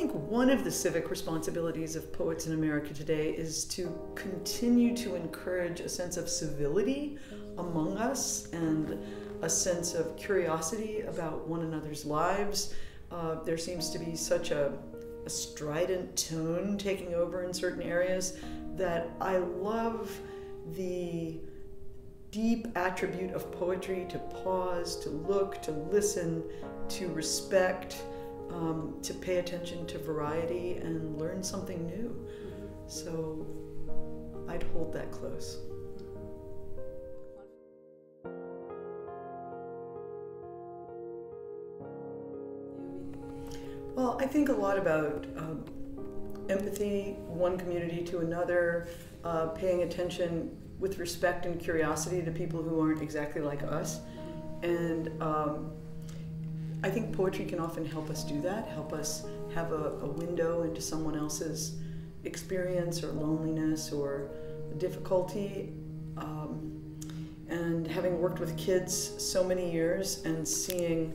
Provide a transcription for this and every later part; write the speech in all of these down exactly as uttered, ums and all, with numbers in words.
think one of the civic responsibilities of poets in America today is to continue to encourage a sense of civility among us and a sense of curiosity about one another's lives. Uh, there seems to be such a, a strident tone taking over in certain areas that I love the deep attribute of poetry to pause, to look, to listen, to respect, um, to pay attention to variety and learn something new. So I'd hold that close. Well, I think a lot about um, empathy, one community to another, uh, paying attention with respect and curiosity to people who aren't exactly like us. And um, I think poetry can often help us do that, help us have a, a window into someone else's experience or loneliness or difficulty. Um, and having worked with kids so many years and seeing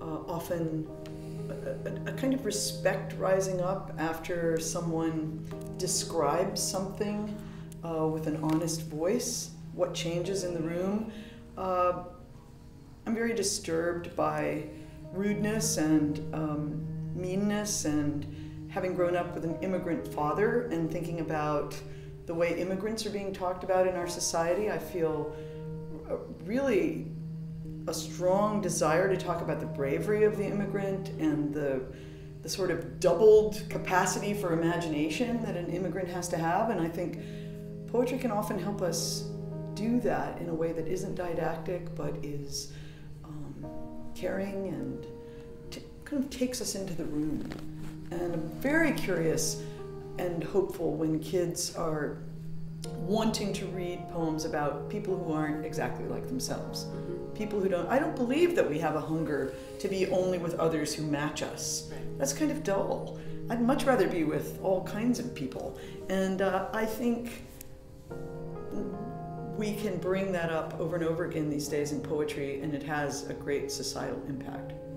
uh, often A, a kind of respect rising up after someone describes something uh, with an honest voice, what changes in the room. Uh, I'm very disturbed by rudeness and um, meanness, and having grown up with an immigrant father and thinking about the way immigrants are being talked about in our society, I feel really a strong desire to talk about the bravery of the immigrant and the, the sort of doubled capacity for imagination that an immigrant has to have. And I think poetry can often help us do that in a way that isn't didactic, but is um, caring and t kind of takes us into the room. And I'm very curious and hopeful when kids are wanting to read poems about people who aren't exactly like themselves. People who don't, I don't believe that we have a hunger to be only with others who match us. Right. That's kind of dull. I'd much rather be with all kinds of people. And uh, I think we can bring that up over and over again these days in poetry, and it has a great societal impact.